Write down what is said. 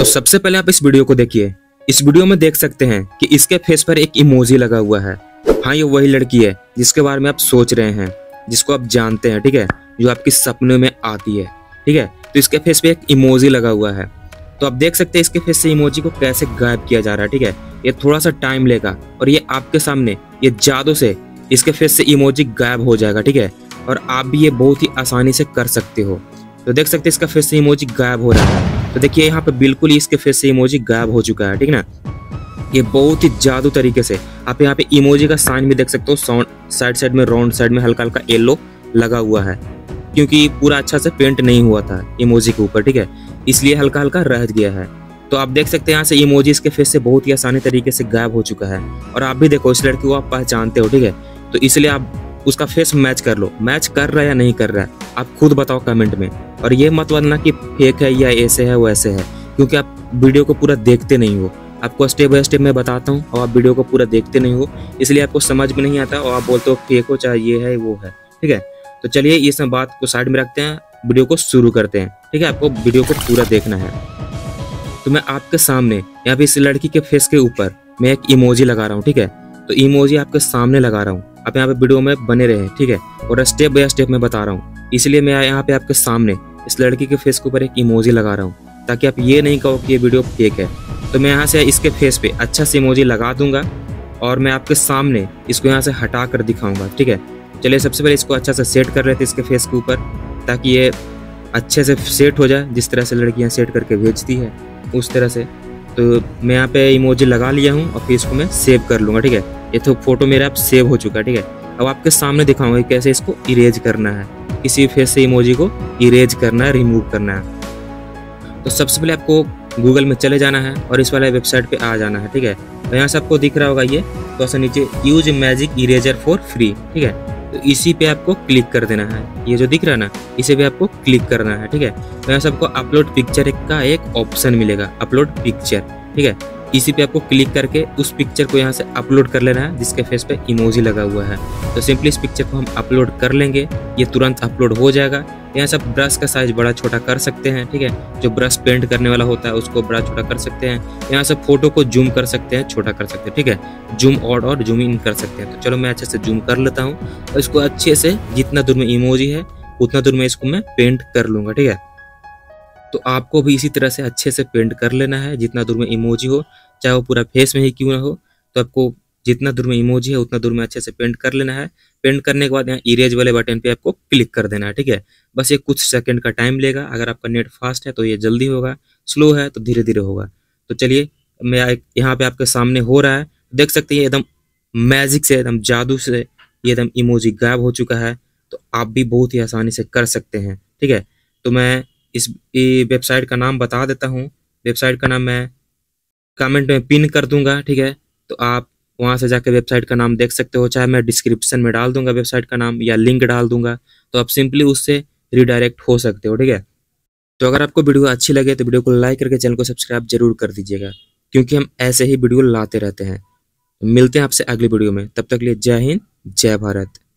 तो सबसे पहले आप इस वीडियो को देखिए। इस वीडियो में देख सकते हैं कि इसके फेस पर एक इमोजी लगा हुआ है। हाँ, ये वही लड़की है जिसके बारे में आप सोच रहे हैं, जिसको आप जानते हैं, ठीक है, जो आपके सपने में आती है, ठीक है। तो इसके फेस पे एक इमोजी लगा हुआ है, तो आप देख सकते हैं इसके फेस से इमोजी को कैसे गायब किया जा रहा है, ठीक है। ये थोड़ा सा टाइम लेगा और ये आपके सामने ये जादू से इसके फेस से इमोजी गायब हो जाएगा, ठीक है। और आप भी ये बहुत ही आसानी से कर सकते हो। तो देख सकते हैं इसका फेस से इमोजी गायब हो रहा है। तो देखिए यहाँ पे बिल्कुल ही इसके फेस से इमोजी गायब हो चुका है, ठीक ना। ये बहुत ही जादू तरीके से आप यहाँ पे इमोजी का साइन भी देख सकते हो, साइड में राउंड साइड में हल्का हल्का येलो लगा हुआ है, क्योंकि पूरा अच्छा से पेंट नहीं हुआ था इमोजी के ऊपर, ठीक है, इसलिए हल्का हल्का रह गया है। तो आप देख सकते हैं यहाँ से इमोजी इसके फेस से बहुत ही आसानी तरीके से गायब हो चुका है। और आप भी देखो, इस लड़की को आप पहचानते हो, ठीक है, तो इसलिए आप उसका फेस मैच कर लो। मैच कर रहा है या नहीं कर रहा है आप खुद बताओ कमेंट में। और ये मत बनना कि फेक है या ऐसे है वैसे है, क्योंकि आप वीडियो को पूरा देखते नहीं हो। आपको स्टेप बाय स्टेप मैं बताता हूँ और आप वीडियो को पूरा देखते नहीं हो, इसलिए आपको समझ में नहीं आता और आप बोलते हो फेक हो चाहे ये है वो है, ठीक है। तो चलिए ये सब बात को साइड में रखते हैं, वीडियो को शुरू करते हैं, ठीक है। आपको वीडियो को पूरा देखना है। तो मैं आपके सामने यहाँ पे इस लड़की के फेस के ऊपर मैं एक इमोजी लगा रहा हूँ, ठीक है। तो इमोजी आपके सामने लगा रहा हूँ, आप यहाँ पे वीडियो में बने रहे, ठीक है, और स्टेप बाय स्टेप मैं बता रहा हूँ। इसलिए मैं यहाँ पे आपके सामने इस लड़की के फेस के ऊपर एक इमोजी लगा रहा हूँ, ताकि आप ये नहीं कहो कि ये वीडियो फेक है। तो मैं यहाँ से इसके फेस पे अच्छा से इमोजी लगा दूंगा और मैं आपके सामने इसको यहाँ से हटा कर दिखाऊंगा, ठीक है। चलिए सबसे पहले इसको अच्छा सा सेट कर लेते हैं इसके फेस के ऊपर, ताकि ये अच्छे से सेट हो जाए, जिस तरह से लड़कियाँ सेट करके भेजती है उस तरह से। तो मैं यहाँ पे इमोजी लगा लिया हूँ और फिर इसको मैं सेव कर लूँगा, ठीक है। ये तो फोटो मेरा अब सेव हो चुका है, ठीक है। अब आपके सामने दिखाऊंगा कैसे इसको इरेज करना है, किसी फेस से इमोजी को इरेज करना है, रिमूव करना है। तो सबसे पहले आपको गूगल में चले जाना है और इस वाले वेबसाइट पे आ जाना है, ठीक है। तो यहाँ से आपको दिख रहा होगा ये, तो ऐसा नीचे use magic eraser for free, ठीक है, तो इसी पे आपको क्लिक कर देना है। ये जो दिख रहा है ना, इसे भी आपको क्लिक करना है, ठीक है। तो यहाँ से आपको अपलोड पिक्चर का एक ऑप्शन मिलेगा, अपलोड पिक्चर, ठीक है, इसी पे आपको क्लिक करके उस पिक्चर को यहाँ से अपलोड कर लेना है जिसके फेस पे इमोजी लगा हुआ है। तो सिंपली इस पिक्चर को हम अपलोड कर लेंगे, ये तुरंत अपलोड हो जाएगा। यहाँ से आप ब्रश का साइज बड़ा छोटा कर सकते हैं, ठीक है, जो ब्रश पेंट करने वाला होता है उसको बड़ा छोटा कर सकते हैं। यहाँ से फोटो को जूम कर सकते हैं, छोटा कर सकते हैं, ठीक है, जूम आउट और जूम इन कर सकते हैं। तो चलो मैं अच्छे से जूम कर लेता हूँ और इसको अच्छे से जितना दूर में इमोजी है उतना दूर में इसको मैं पेंट कर लूँगा, ठीक है। तो आपको भी इसी तरह से अच्छे से पेंट कर लेना है, जितना दूर में इमोजी हो, चाहे वो पूरा फेस में ही क्यों ना हो। तो आपको जितना दूर में इमोजी है उतना दूर में अच्छे से पेंट कर लेना है। पेंट करने के बाद यहाँ इरेज वाले बटन पे आपको क्लिक कर देना है, ठीक है। बस ये कुछ सेकंड का टाइम लेगा, अगर आपका नेट फास्ट है तो ये जल्दी होगा, स्लो है तो धीरे धीरे होगा। तो चलिए मैं यहाँ पे आपके सामने हो रहा है, देख सकते हैं एकदम मैजिक से, एकदम जादू से ये एकदम इमोजी गायब हो चुका है। तो आप भी बहुत ही आसानी से कर सकते हैं, ठीक है। तो मैं इस वेबसाइट का नाम बता देता हूँ, वेबसाइट का नाम मैं कमेंट में पिन कर दूंगा, ठीक है। तो आप वहाँ से जाकर वेबसाइट का नाम देख सकते हो, चाहे मैं डिस्क्रिप्शन में डाल दूंगा वेबसाइट का नाम या लिंक डाल दूंगा, तो आप सिंपली उससे रिडायरेक्ट हो सकते हो, ठीक है। तो अगर आपको वीडियो अच्छी लगे तो वीडियो को लाइक करके चैनल को सब्सक्राइब जरूर कर दीजिएगा, क्योंकि हम ऐसे ही वीडियो लाते रहते हैं। मिलते हैं आपसे अगले वीडियो में, तब तक के लिए जय हिंद जय भारत।